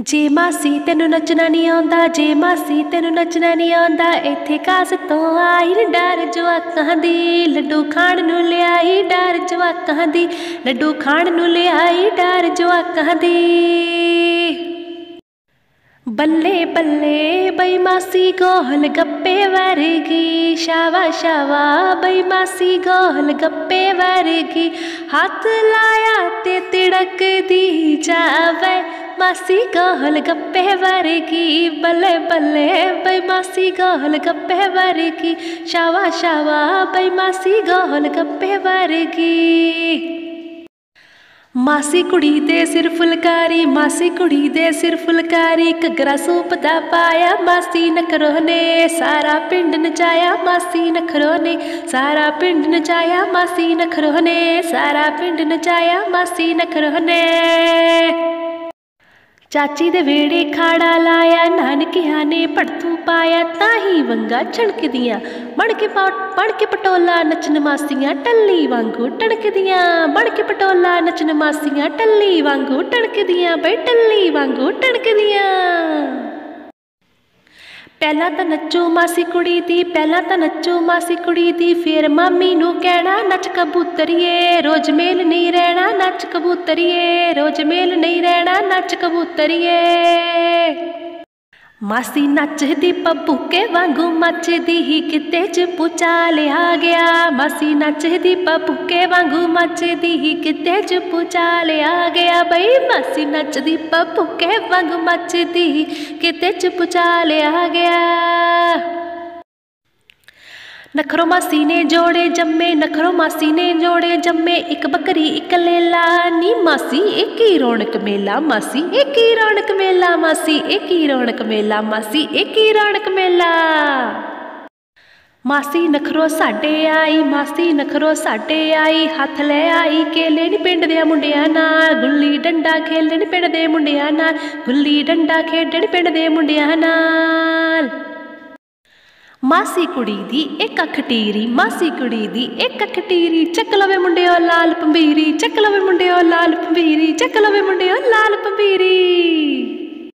जे मासी तेनू नचना नहीं आंदा, जे मासी तेनू नचना नहीं आंदा, इत्थे कास तो आई डर जवाकां दी, लड्डू खाण नू लियाई डर जवाकां दी, लड्डू खाण नू लियाई डर जवाकां दी। बल्ले बल्ले बई मासी गोल गप्पे वर्गी, शावा शावा बई मासी गोल गप्पे वर्गी, हाथ लाया ते तिड़क दी जावे मासी गोल गप्पे वर्गी। बल्ले बल्ले बई मासी गोल गप्पे वर्गी, शावा शावा बई मासी गोल गप्पे वर्गी। मासी कुड़ी दे सिर फुलकारी, मासी कुड़ी दे सिर फुलकारी, घग्गरा सूप दा पाया मासी नखरो ने, सारा पिंड नचाया मासी नखरो ने, सारा पिंड नचाया मासी नखरो ने, सारा पिंड नचाया मासी नखरो ने। चाची दे वेड़े खाड़ा लाया, नानकिया ने पड़थू पाया, ताही वंगा छणकदियां, बण के पटोला नचन मासियां टल्ली वांगू टणकदियां, बण के पटोला नचन मासियां टल्ली वांगू टणकदियां, बई टल्ली वांगू टणकदियां। पहला तो नचो मासी कुड़ी दी, पहला तो नचो मासी कुड़ी दी, फिर मामी नू कहना नच कबूतरिए, रोज मेल नहीं रहना नच कबूतरिए, रोज मेल नहीं रहना नच कबूतरिए। मासी नचदी पप्पूके वांगू मचदी ही, किते च पुचा लिया गया, मासी नचदी पप्पूके वांगू मचदी ही, किते च पुचा लिया गया, बई मासी नचदी पप्पूके वांगू मचदी ही, किते च पुचा लिया गया। नखरो मासी ने जोड़े जम्मे, नखरो मासी ने जोड़े जम्मे, एक बकरी एक लेला, नी मासी एक ही रौनक मेला, मासी एक ही रौनक मेला, मासी एक ही रौनक मेला, मासी एक ही रौनक मेला। मासी नखरो साडे आई, मासी नखरो साडे आई, हथ ले आई केले नी पिंड दे मुंडियां नाल, गुल्ली डंडा खेलन पिंड दे मुंडियां नाल, गुल्ली डंडा खेडन पिंड दे मुंडियां नाल। मासी कुड़ी दी एक अख टीरी, मासी कुड़ी दी एक अख टीरी, चक लवे मुंडियो लाल पंबीरी, चक लवे मुंडियो लाल पंबीरी, चक लवे मुंडियो लाल पंबीरी।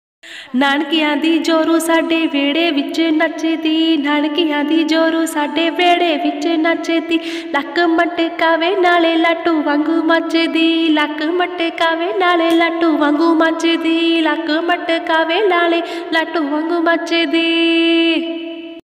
नानकियां दी जोरू साडे वेड़े विच नचदी, नानकियां दी जोरू साडे वेड़े विच नचदी, लक्क मटकावे नाले लाटू वांगू मचदी, लक्क मटकावे नाले लाटू वांगू मचदी, लक्क मटकावे नाले लाटू वांगू मचदी।